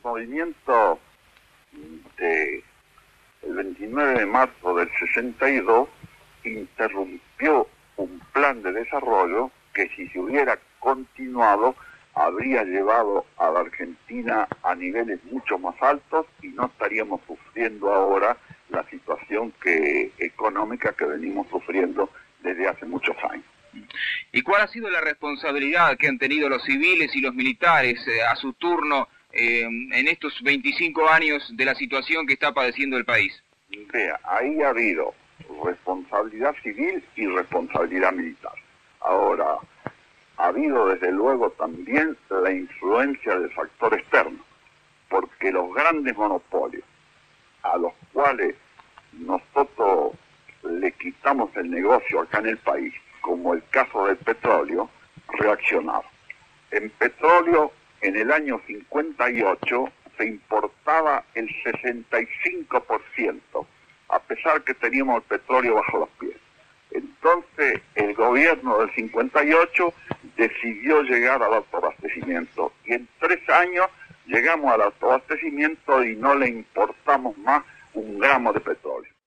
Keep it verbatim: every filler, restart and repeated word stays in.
el movimiento del veintinueve de marzo del sesenta y dos interrumpió un plan de desarrollo que, si se hubiera continuado, habría llevado a la Argentina a niveles mucho más altos y no estaríamos sufriendo ahora la situación que, económica que venimos sufriendo desde hace muchos años. ¿Y cuál ha sido la responsabilidad que han tenido los civiles y los militares eh, a su turno eh, en estos veinticinco años de la situación que está padeciendo el país? Vea, ahí ha habido responsabilidad civil y responsabilidad militar. Ahora, ha habido desde luego también la influencia del factor externo, porque los grandes monopolios a los cuales nosotros le quitamos el negocio acá en el país, como el caso del petróleo, reaccionaron. En petróleo, en el año cincuenta y ocho, se importaba el sesenta y cinco por ciento, a pesar que teníamos el petróleo bajo los pies. Entonces, el gobierno del cincuenta y ocho decidió llegar al autoabastecimiento, y en tres años llegamos al autoabastecimiento y no le importamos más un gramo de petróleo.